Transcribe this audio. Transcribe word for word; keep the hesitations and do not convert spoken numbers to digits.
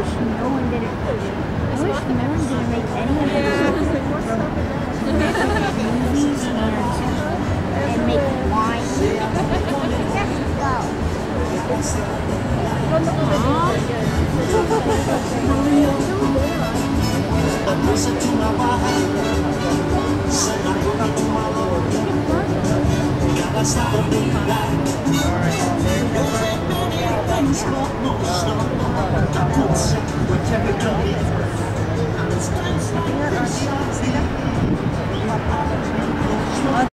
wish no one did it. I wish no one didn't make any of these movies and, and make wine. Wow.